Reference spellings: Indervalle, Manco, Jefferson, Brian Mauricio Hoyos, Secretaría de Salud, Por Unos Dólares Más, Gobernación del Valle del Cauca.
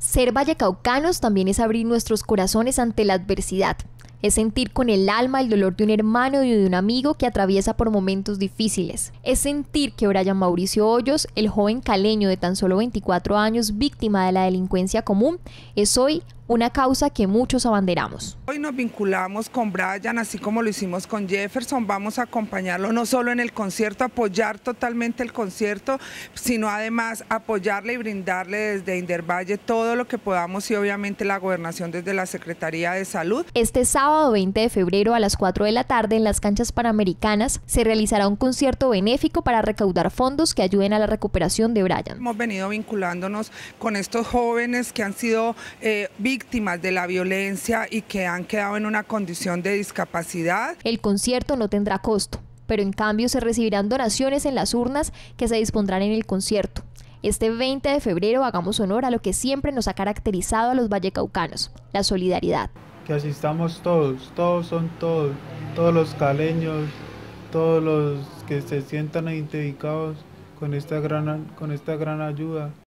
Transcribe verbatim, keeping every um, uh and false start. Ser vallecaucanos también es abrir nuestros corazones ante la adversidad. Es sentir con el alma el dolor de un hermano y de un amigo que atraviesa por momentos difíciles. Es sentir que Brian Mauricio Hoyos, el joven caleño de tan solo veinticuatro años, víctima de la delincuencia común, es hoy una causa que muchos abanderamos. Hoy nos vinculamos con Brian, así como lo hicimos con Jefferson. Vamos a acompañarlo no solo en el concierto, apoyar totalmente el concierto, sino además apoyarle y brindarle desde Indervalle todo lo que podamos y obviamente la gobernación desde la Secretaría de Salud. Este sábado veinte de febrero a las cuatro de la tarde en las canchas Panamericanas se realizará un concierto benéfico para recaudar fondos que ayuden a la recuperación de Brian. Hemos venido vinculándonos con estos jóvenes que han sido eh, víctimas víctimas de la violencia y que han quedado en una condición de discapacidad. El concierto no tendrá costo, pero en cambio se recibirán donaciones en las urnas que se dispondrán en el concierto. Este veinte de febrero hagamos honor a lo que siempre nos ha caracterizado a los vallecaucanos, la solidaridad. Que asistamos todos, todos son todos, todos los caleños, todos los que se sientan identificados con esta gran, con esta gran ayuda.